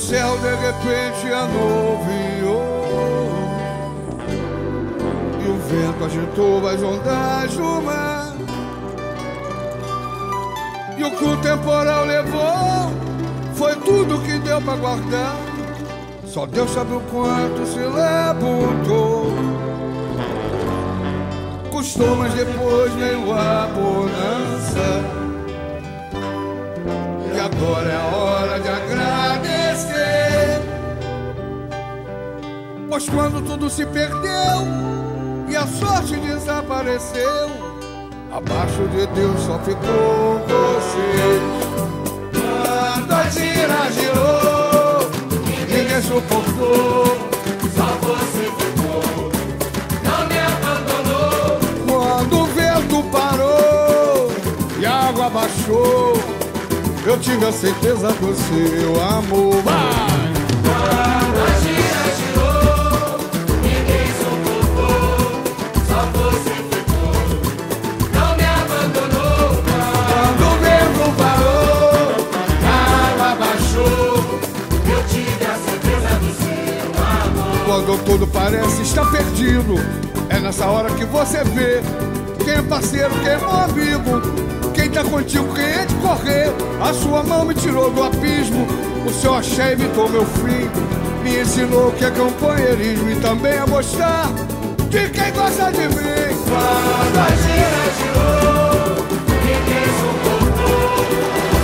céu de repente anuviou e o vento agitou as ondas do mar, e o que o temporal levou foi tudo que deu pra guardar. Só Deus sabe o quanto se levantou, custou, mas depois veio a bonança. E agora é a hora de agradecer, pois quando tudo se perdeu e a sorte desapareceu, abaixo de Deus só ficou você. Quando a gira girou, ninguém suportou, só você ficou, não me abandonou. Quando o vento parou e a água baixou, eu tive a certeza do seu amor. Vai! Quando a gira girou, ninguém suportou, só você ficou, não me abandonou. Quando o vento parou, a água baixou, eu tive a certeza do seu amor. Quando tudo parece estar perdido, é nessa hora que você vê quem é parceiro, quem é meu amigo, quem tá contigo, quem é de correr. A sua mão me tirou do abismo, o seu axé evitou meu fim, me ensinou que é companheirismo e também a mostrar de quem gosta de mim. Quando a gira girou, ninguém suportou,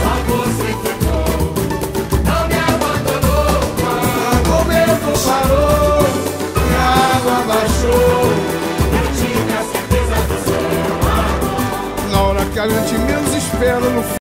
só você ficou, não me abandonou. Quando o vento parou e a água baixou, eu tive a certeza do seu amor. Na hora que a gente menos espera no